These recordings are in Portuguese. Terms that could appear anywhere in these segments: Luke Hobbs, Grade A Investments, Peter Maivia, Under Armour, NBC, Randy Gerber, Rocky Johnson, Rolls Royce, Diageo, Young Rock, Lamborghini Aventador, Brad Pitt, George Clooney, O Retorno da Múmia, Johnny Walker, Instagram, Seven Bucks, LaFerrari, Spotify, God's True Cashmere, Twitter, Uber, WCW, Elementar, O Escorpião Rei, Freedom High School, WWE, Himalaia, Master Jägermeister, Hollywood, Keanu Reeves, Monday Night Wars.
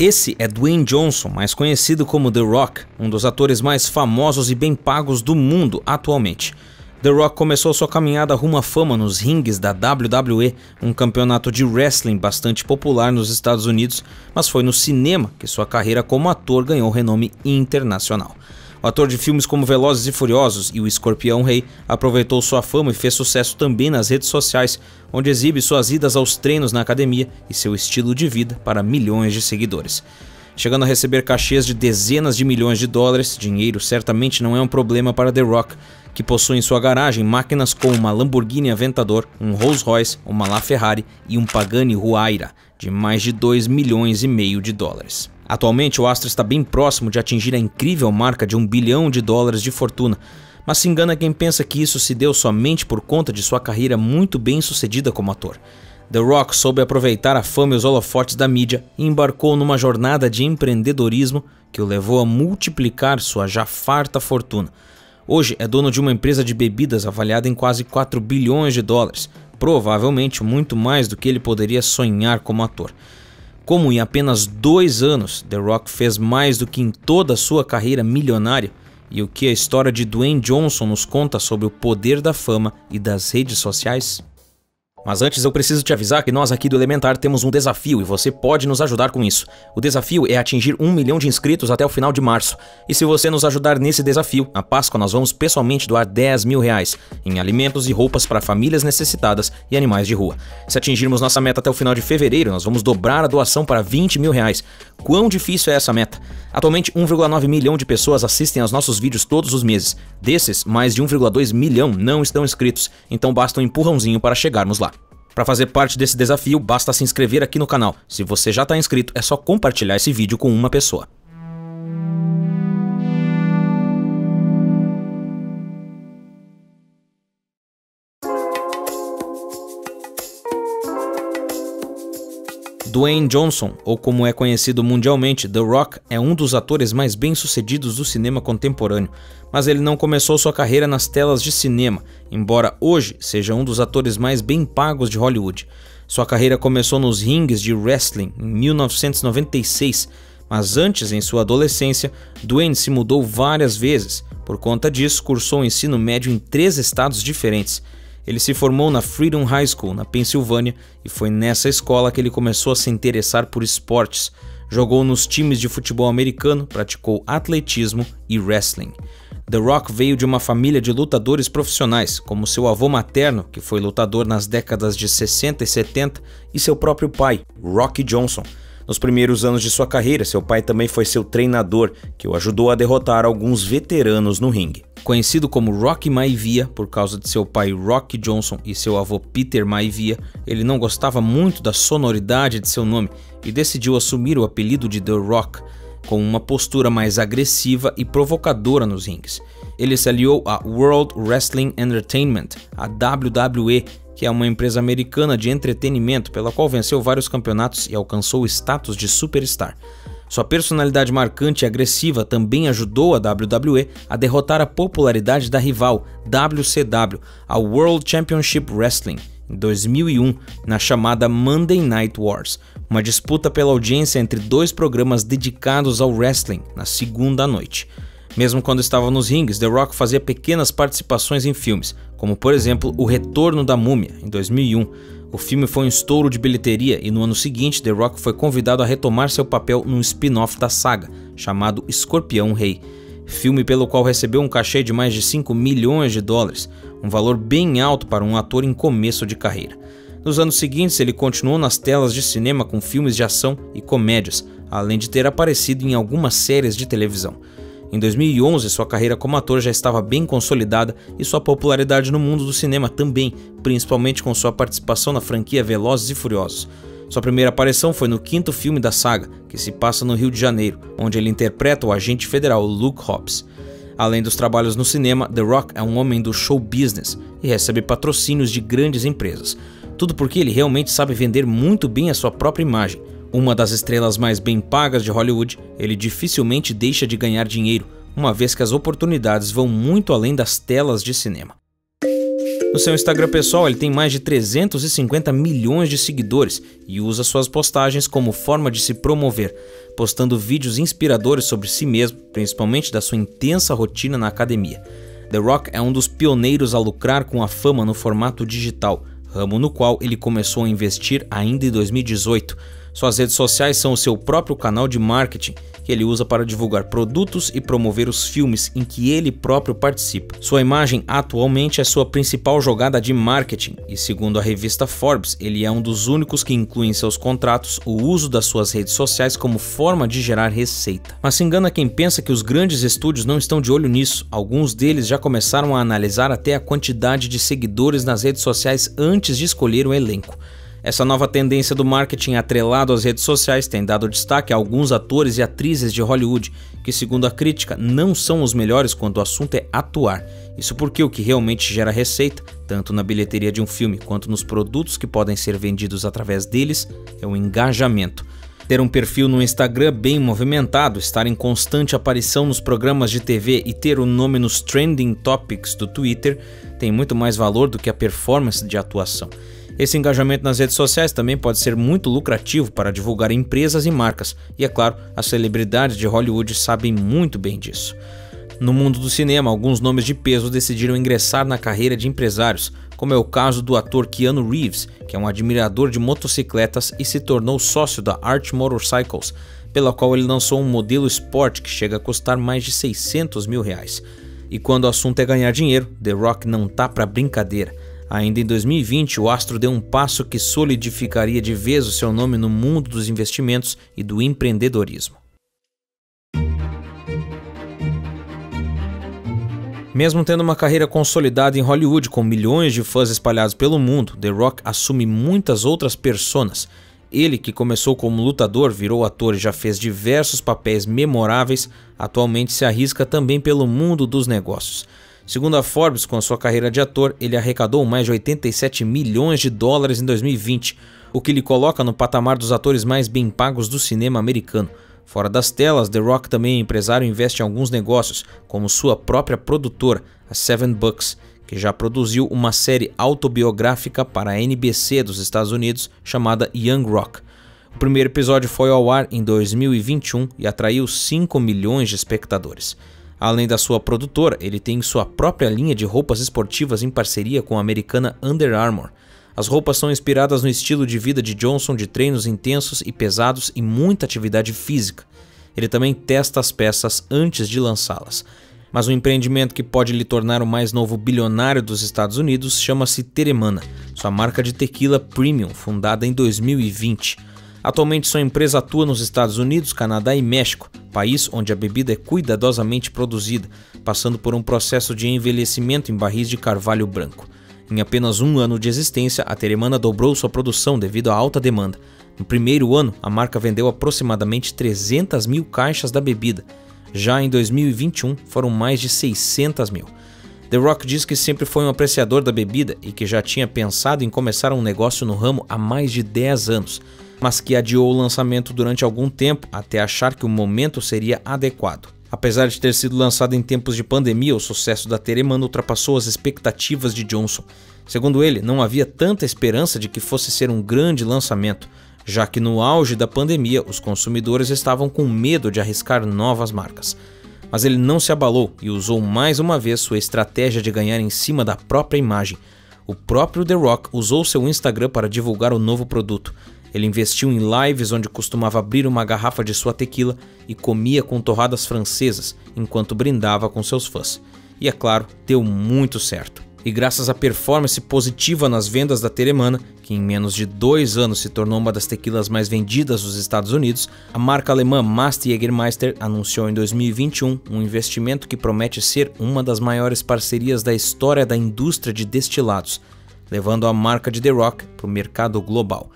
Esse é Dwayne Johnson, mais conhecido como The Rock, um dos atores mais famosos e bem pagos do mundo atualmente. The Rock começou sua caminhada rumo à fama nos ringues da WWE, um campeonato de wrestling bastante popular nos Estados Unidos, mas foi no cinema que sua carreira como ator ganhou renome internacional. O ator de filmes como Velozes e Furiosos e O Escorpião Rei aproveitou sua fama e fez sucesso também nas redes sociais, onde exibe suas idas aos treinos na academia e seu estilo de vida para milhões de seguidores. Chegando a receber cachês de dezenas de milhões de dólares, dinheiro certamente não é um problema para The Rock, que possui em sua garagem máquinas como uma Lamborghini Aventador, um Rolls Royce, uma LaFerrari e um Pagani Huayra, de mais de 2 milhões e meio de dólares. Atualmente, o astro está bem próximo de atingir a incrível marca de US$ 1 bilhão de fortuna, mas se engana quem pensa que isso se deu somente por conta de sua carreira muito bem sucedida como ator. The Rock soube aproveitar a fama e os holofotes da mídia e embarcou numa jornada de empreendedorismo que o levou a multiplicar sua já farta fortuna. Hoje é dono de uma empresa de bebidas avaliada em quase 4 bilhões de dólares, provavelmente muito mais do que ele poderia sonhar como ator. Como em apenas 2 anos, The Rock fez mais do que em toda a sua carreira milionária, e o que a história de Dwayne Johnson nos conta sobre o poder da fama e das redes sociais? Mas antes eu preciso te avisar que nós aqui do Elementar temos um desafio e você pode nos ajudar com isso. O desafio é atingir 1 milhão de inscritos até o final de março. E se você nos ajudar nesse desafio, na Páscoa nós vamos pessoalmente doar R$10 mil em alimentos e roupas para famílias necessitadas e animais de rua. Se atingirmos nossa meta até o final de fevereiro, nós vamos dobrar a doação para R$20 mil. Quão difícil é essa meta? Atualmente 1,9 milhão de pessoas assistem aos nossos vídeos todos os meses. Desses, mais de 1,2 milhão não estão inscritos, então basta um empurrãozinho para chegarmos lá. Para fazer parte desse desafio, basta se inscrever aqui no canal. Se você já está inscrito, é só compartilhar esse vídeo com uma pessoa. Dwayne Johnson, ou como é conhecido mundialmente, The Rock, é um dos atores mais bem-sucedidos do cinema contemporâneo, mas ele não começou sua carreira nas telas de cinema, embora hoje seja um dos atores mais bem pagos de Hollywood. Sua carreira começou nos ringues de wrestling em 1996, mas antes, em sua adolescência, Dwayne se mudou várias vezes. Por conta disso, cursou o ensino médio em 3 estados diferentes. Ele se formou na Freedom High School, na Pensilvânia, e foi nessa escola que ele começou a se interessar por esportes. Jogou nos times de futebol americano, praticou atletismo e wrestling. The Rock veio de uma família de lutadores profissionais, como seu avô materno, que foi lutador nas décadas de 60 e 70, e seu próprio pai, Rocky Johnson. Nos primeiros anos de sua carreira, seu pai também foi seu treinador, que o ajudou a derrotar alguns veteranos no ringue. Conhecido como Rocky Maivia, por causa de seu pai Rocky Johnson e seu avô Peter Maivia, ele não gostava muito da sonoridade de seu nome e decidiu assumir o apelido de The Rock, com uma postura mais agressiva e provocadora nos rings. Ele se aliou à World Wrestling Entertainment, a WWE, que é uma empresa americana de entretenimento pela qual venceu vários campeonatos e alcançou o status de superstar. Sua personalidade marcante e agressiva também ajudou a WWE a derrotar a popularidade da rival WCW, a World Championship Wrestling, em 2001, na chamada Monday Night Wars, uma disputa pela audiência entre 2 programas dedicados ao wrestling na segunda noite. Mesmo quando estava nos rings, The Rock fazia pequenas participações em filmes, como por exemplo O Retorno da Múmia, em 2001. O filme foi um estouro de bilheteria e no ano seguinte The Rock foi convidado a retomar seu papel num spin-off da saga, chamado Escorpião Rei, filme pelo qual recebeu um cachê de mais de 5 milhões de dólares, um valor bem alto para um ator em começo de carreira. Nos anos seguintes ele continuou nas telas de cinema com filmes de ação e comédias, além de ter aparecido em algumas séries de televisão. Em 2011, sua carreira como ator já estava bem consolidada e sua popularidade no mundo do cinema também, principalmente com sua participação na franquia Velozes e Furiosos. Sua primeira aparição foi no 5º filme da saga, que se passa no Rio de Janeiro, onde ele interpreta o agente federal Luke Hobbs. Além dos trabalhos no cinema, The Rock é um homem do show business e recebe patrocínios de grandes empresas. Tudo porque ele realmente sabe vender muito bem a sua própria imagem. Uma das estrelas mais bem pagas de Hollywood, ele dificilmente deixa de ganhar dinheiro, uma vez que as oportunidades vão muito além das telas de cinema. No seu Instagram pessoal, ele tem mais de 350 milhões de seguidores e usa suas postagens como forma de se promover, postando vídeos inspiradores sobre si mesmo, principalmente da sua intensa rotina na academia. The Rock é um dos pioneiros a lucrar com a fama no formato digital, ramo no qual ele começou a investir ainda em 2018. Suas redes sociais são o seu próprio canal de marketing, que ele usa para divulgar produtos e promover os filmes em que ele próprio participa. Sua imagem atualmente é sua principal jogada de marketing e, segundo a revista Forbes, ele é um dos únicos que inclui em seus contratos o uso das suas redes sociais como forma de gerar receita. Mas se engana quem pensa que os grandes estúdios não estão de olho nisso. Alguns deles já começaram a analisar até a quantidade de seguidores nas redes sociais antes de escolher o elenco. Essa nova tendência do marketing atrelado às redes sociais tem dado destaque a alguns atores e atrizes de Hollywood, que, segundo a crítica, não são os melhores quando o assunto é atuar. Isso porque o que realmente gera receita, tanto na bilheteria de um filme quanto nos produtos que podem ser vendidos através deles, é o engajamento. Ter um perfil no Instagram bem movimentado, estar em constante aparição nos programas de TV e ter o nome nos trending topics do Twitter tem muito mais valor do que a performance de atuação. Esse engajamento nas redes sociais também pode ser muito lucrativo para divulgar empresas e marcas, e é claro, as celebridades de Hollywood sabem muito bem disso. No mundo do cinema, alguns nomes de peso decidiram ingressar na carreira de empresários, como é o caso do ator Keanu Reeves, que é um admirador de motocicletas e se tornou sócio da Arch Motorcycles, pela qual ele lançou um modelo Sport que chega a custar mais de R$600 mil. E quando o assunto é ganhar dinheiro, The Rock não tá pra brincadeira. Ainda em 2020, o astro deu um passo que solidificaria de vez o seu nome no mundo dos investimentos e do empreendedorismo. Mesmo tendo uma carreira consolidada em Hollywood com milhões de fãs espalhados pelo mundo, The Rock assume muitas outras personas. Ele, que começou como lutador, virou ator e já fez diversos papéis memoráveis, atualmente se arrisca também pelo mundo dos negócios. Segundo a Forbes, com a sua carreira de ator, ele arrecadou mais de US$87 milhões em 2020, o que lhe coloca no patamar dos atores mais bem pagos do cinema americano. Fora das telas, The Rock também é empresário e investe em alguns negócios, como sua própria produtora, a Seven Bucks, que já produziu uma série autobiográfica para a NBC dos Estados Unidos chamada Young Rock. O primeiro episódio foi ao ar em 2021 e atraiu 5 milhões de espectadores. Além da sua produtora, ele tem sua própria linha de roupas esportivas em parceria com a americana Under Armour. As roupas são inspiradas no estilo de vida de Johnson, de treinos intensos e pesados e muita atividade física. Ele também testa as peças antes de lançá-las. Mas um empreendimento que pode lhe tornar o mais novo bilionário dos Estados Unidos chama-se Teremana, sua marca de tequila premium, fundada em 2020. Atualmente, sua empresa atua nos Estados Unidos, Canadá e México, país onde a bebida é cuidadosamente produzida, passando por um processo de envelhecimento em barris de carvalho branco. Em apenas um ano de existência, a Teremana dobrou sua produção devido à alta demanda. No primeiro ano, a marca vendeu aproximadamente 300 mil caixas da bebida. Já em 2021, foram mais de 600 mil. The Rock diz que sempre foi um apreciador da bebida e que já tinha pensado em começar um negócio no ramo há mais de 10 anos. Mas que adiou o lançamento durante algum tempo até achar que o momento seria adequado. Apesar de ter sido lançado em tempos de pandemia, o sucesso da Teremana ultrapassou as expectativas de Johnson. Segundo ele, não havia tanta esperança de que fosse ser um grande lançamento, já que no auge da pandemia os consumidores estavam com medo de arriscar novas marcas. Mas ele não se abalou e usou mais uma vez sua estratégia de ganhar em cima da própria imagem. O próprio The Rock usou seu Instagram para divulgar o novo produto. Ele investiu em lives onde costumava abrir uma garrafa de sua tequila e comia com torradas francesas, enquanto brindava com seus fãs. E é claro, deu muito certo. E graças à performance positiva nas vendas da Teremana, que em menos de 2 anos se tornou uma das tequilas mais vendidas dos Estados Unidos, a marca alemã Master Jägermeister anunciou em 2021 um investimento que promete ser uma das maiores parcerias da história da indústria de destilados, levando a marca de The Rock para o mercado global.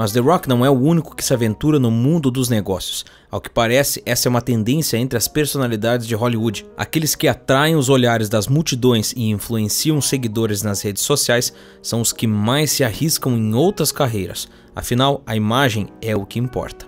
Mas The Rock não é o único que se aventura no mundo dos negócios. Ao que parece, essa é uma tendência entre as personalidades de Hollywood. Aqueles que atraem os olhares das multidões e influenciam seguidores nas redes sociais são os que mais se arriscam em outras carreiras. Afinal, a imagem é o que importa.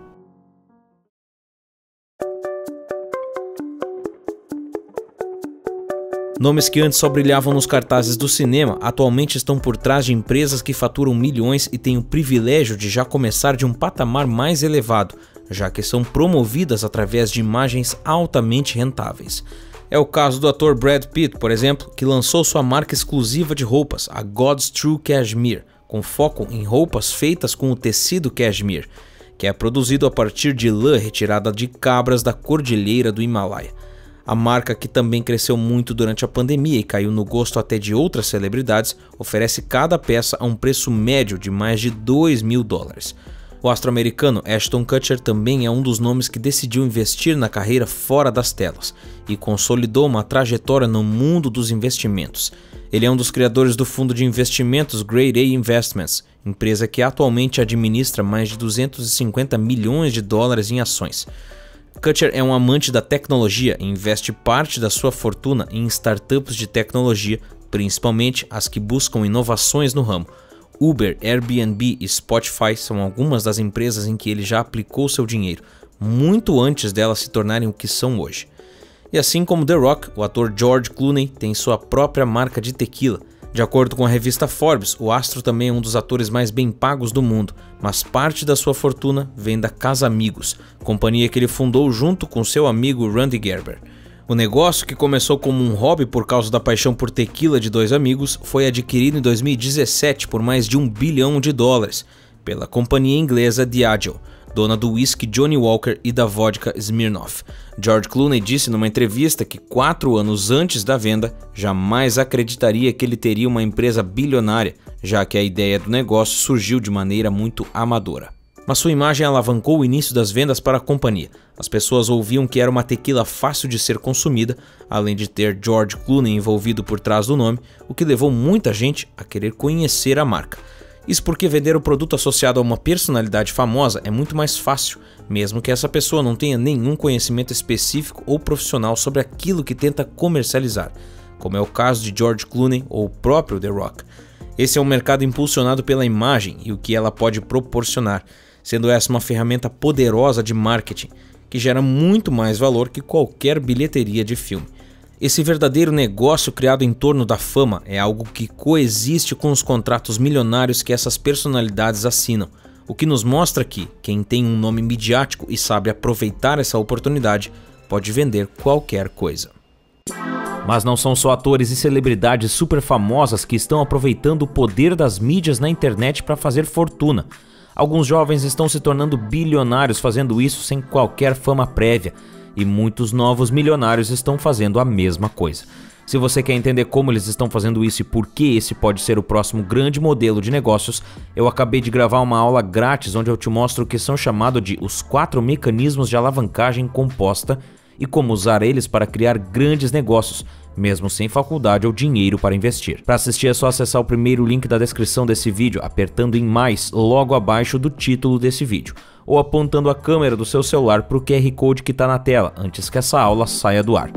Nomes que antes só brilhavam nos cartazes do cinema, atualmente estão por trás de empresas que faturam milhões e têm o privilégio de já começar de um patamar mais elevado, já que são promovidas através de imagens altamente rentáveis. É o caso do ator Brad Pitt, por exemplo, que lançou sua marca exclusiva de roupas, a God's True Cashmere, com foco em roupas feitas com o tecido cashmere, que é produzido a partir de lã retirada de cabras da cordilheira do Himalaia. A marca, que também cresceu muito durante a pandemia e caiu no gosto até de outras celebridades, oferece cada peça a um preço médio de mais de $2.000. O astro-americano Ashton Kutcher também é um dos nomes que decidiu investir na carreira fora das telas e consolidou uma trajetória no mundo dos investimentos. Ele é um dos criadores do fundo de investimentos Grade A Investments, empresa que atualmente administra mais de US$ 250 milhões em ações. Kutcher é um amante da tecnologia e investe parte da sua fortuna em startups de tecnologia, principalmente as que buscam inovações no ramo. Uber, Airbnb e Spotify são algumas das empresas em que ele já aplicou seu dinheiro, muito antes delas se tornarem o que são hoje. E assim como The Rock, o ator George Clooney tem sua própria marca de tequila. De acordo com a revista Forbes, o astro também é um dos atores mais bem pagos do mundo, mas parte da sua fortuna vem da Casa Amigos, companhia que ele fundou junto com seu amigo Randy Gerber. O negócio, que começou como um hobby por causa da paixão por tequila de dois amigos, foi adquirido em 2017 por mais de US$ 1 bilhão pela companhia inglesa Diageo, dona do whisky Johnny Walker e da vodka Smirnoff. George Clooney disse numa entrevista que 4 anos antes da venda, jamais acreditaria que ele teria uma empresa bilionária, já que a ideia do negócio surgiu de maneira muito amadora. Mas sua imagem alavancou o início das vendas para a companhia. As pessoas ouviam que era uma tequila fácil de ser consumida, além de ter George Clooney envolvido por trás do nome, o que levou muita gente a querer conhecer a marca. Isso porque vender o produto associado a uma personalidade famosa é muito mais fácil, mesmo que essa pessoa não tenha nenhum conhecimento específico ou profissional sobre aquilo que tenta comercializar, como é o caso de George Clooney ou o próprio The Rock. Esse é um mercado impulsionado pela imagem e o que ela pode proporcionar, sendo essa uma ferramenta poderosa de marketing, que gera muito mais valor que qualquer bilheteria de filme. Esse verdadeiro negócio criado em torno da fama é algo que coexiste com os contratos milionários que essas personalidades assinam, o que nos mostra que quem tem um nome midiático e sabe aproveitar essa oportunidade pode vender qualquer coisa. Mas não são só atores e celebridades super famosas que estão aproveitando o poder das mídias na internet para fazer fortuna. Alguns jovens estão se tornando bilionários fazendo isso sem qualquer fama prévia, e muitos novos milionários estão fazendo a mesma coisa. Se você quer entender como eles estão fazendo isso e por que esse pode ser o próximo grande modelo de negócios, eu acabei de gravar uma aula grátis onde eu te mostro o que são chamados de os 4 mecanismos de alavancagem composta e como usar eles para criar grandes negócios, mesmo sem faculdade ou dinheiro para investir. Para assistir é só acessar o primeiro link da descrição desse vídeo, apertando em mais logo abaixo do título desse vídeo, ou apontando a câmera do seu celular para o QR Code que está na tela, antes que essa aula saia do ar.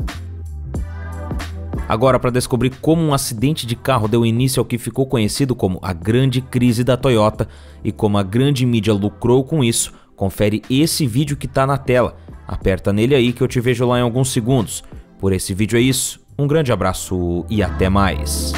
Agora, para descobrir como um acidente de carro deu início ao que ficou conhecido como a grande crise da Toyota e como a grande mídia lucrou com isso, confere esse vídeo que está na tela. Aperta nele aí que eu te vejo lá em alguns segundos. Por esse vídeo é isso, um grande abraço e até mais.